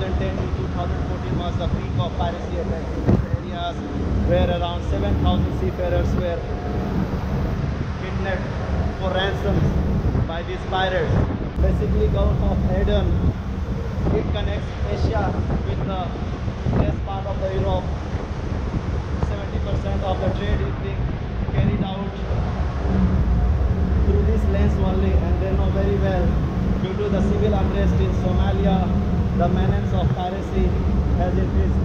2010 to 2014 was the peak of piracy attack areas, where around 7,000 seafarers were kidnapped for ransoms by these pirates. Basically, Gulf of Aden, it connects Asia with the west part of Europe. 70% of the trade is being carried out through this lens only, and they know very well, due to the civil unrest in Somalia, the menace of piracy has increased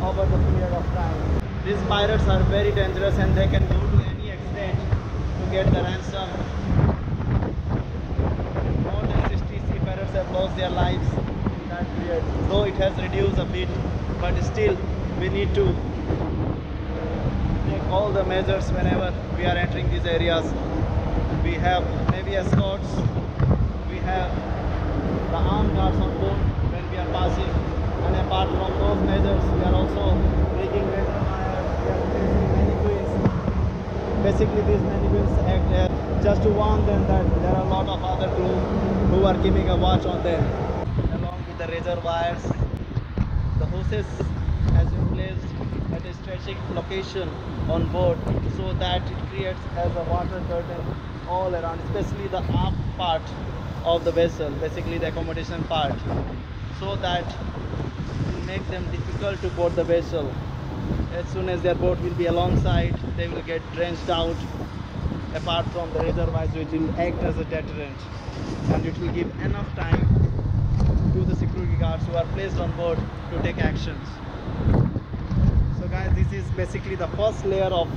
over the period of time. These pirates are very dangerous and they can go to any extent to get the ransom. More than 60 seafarers have lost their lives in that period. Though it has reduced a bit, but still we need to take all the measures whenever we are entering these areas. We have maybe escorts, we have the armed guards on board when we are passing, and apart from those measures we are also making measures. We are placing mannequins. Basically these mannequins act as just to warn them that there are a lot of other crew who are keeping a watch on them. Along with the razor wires, the hoses has been placed at a strategic location on board so that it creates as a water curtain all around, especially the aft part of the vessel, basically the accommodation part, so that it makes them difficult to board the vessel. As soon as their boat will be alongside, they will get drenched out, apart from the razor wires, which will act as a deterrent, and it will give enough time to the security guards who are placed on board to take actions. So guys, this is basically the first layer of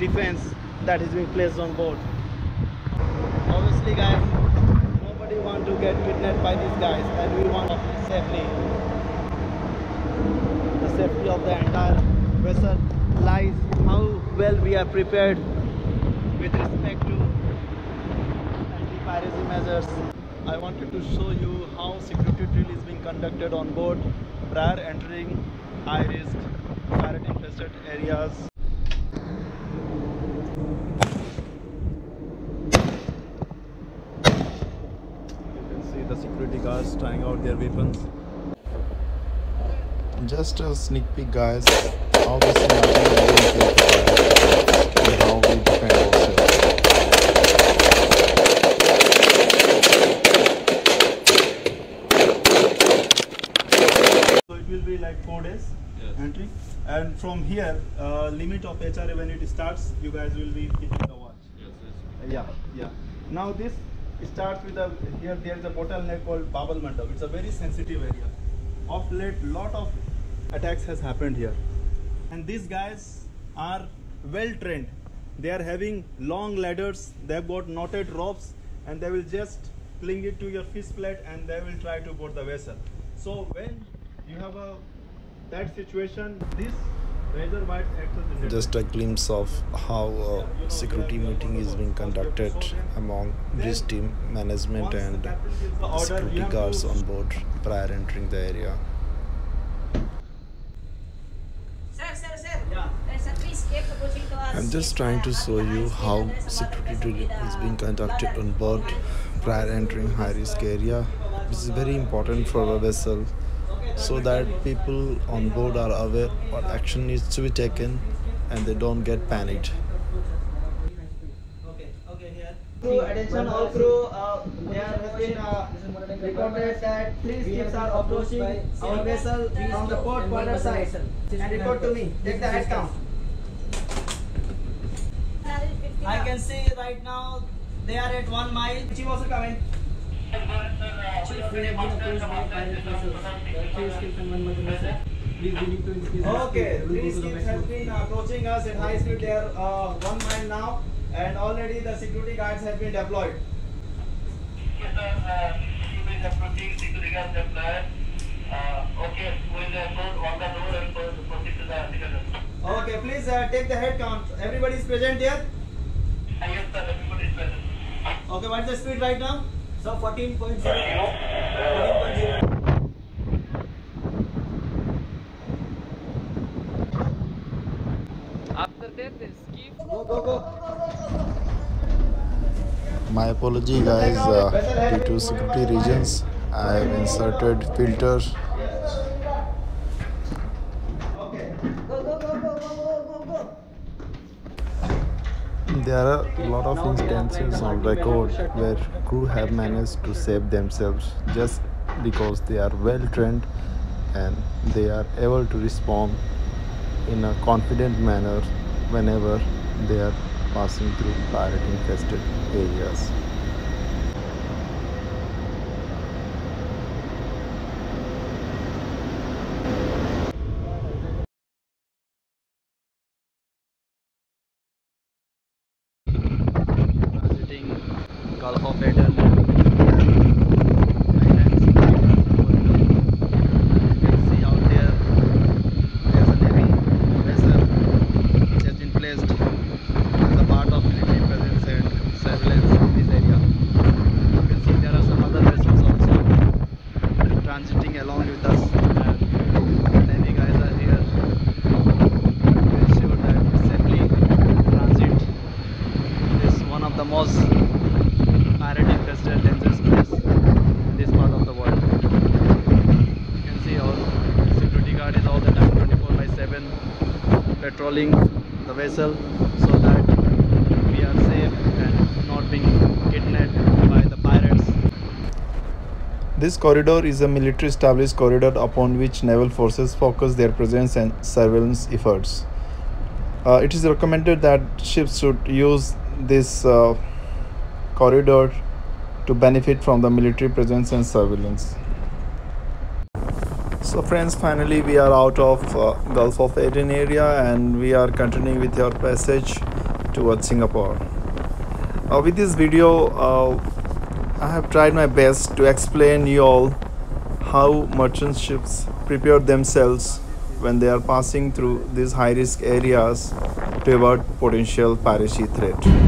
defense that is being placed on board. Obviously guys, nobody wants to get kidnapped by these guys, and we want to be safely. The safety of the entire vessel lies how well we are prepared with respect to anti-piracy measures. I wanted to show you how security drill is being conducted on board prior entering high-risk pirate infested areas. You can see the security guards trying out their weapons. Just a sneak peek guys, how this is and how we defend ourselves. So it will be like 4 days. Yes. Entry, and from here limit of HRA when it starts, you guys will be keeping the watch. Yes, yes. Yeah. Now this starts with here there is a bottleneck called Bab-el-Mandeb. It's a very sensitive area. Of late, lot of attacks has happened here, and these guys are well trained. They are having long ladders. They have got knotted ropes, and they will just cling it to your fist plate, and they will try to board the vessel. So when you have a that situation, this razor wire acts as just a glimpse of how a security meeting is being conducted among bridge team management and security guards on board prior entering the area. Sir. Yeah. I'm just trying to show you how security drilling is being conducted on board prior entering high-risk area, which is very important for a vessel, so that people on board are aware what action needs to be taken and they don't get panicked. Okay, here. Crew, attention all crew, there has been reported that three ships are approaching our vessel from the port corner side. And report to me, take the head count. I can see right now they are at 1 mile. Chief also coming. Okay, three skiffs have been approaching us at high speed. They are 1 mile now, and already the security guards have been deployed. Yes, sir. Ship is approaching. Security guards deployed. Okay, we will walk the door and proceed to the second door. Okay, please take the head count. Everybody is present here. Yes, sir. Everybody is present. Okay, what is the speed right now? So 14.0. 14.0. After that, the skiff. Go. My apology, guys. Due to security reasons, I have inserted filters There are a lot of instances on record where crew have managed to save themselves just because they are well trained and they are able to respond in a confident manner whenever they are passing through pirate-infested areas. Gulf of Aden islands. You can see out there there's a navy vessel which has been placed as a part of military presence and surveillance in this area. You can see there are some other vessels also transiting along with us. Patrolling the vessel so that we are safe and not being kidnapped by the pirates. This corridor is a military established corridor upon which naval forces focus their presence and surveillance efforts. It is recommended that ships should use this corridor to benefit from the military presence and surveillance. So friends, finally we are out of Gulf of Aden area and we are continuing with our passage towards Singapore. With this video, I have tried my best to explain you all how merchant ships prepare themselves when they are passing through these high risk areas to avoid potential piracy threat.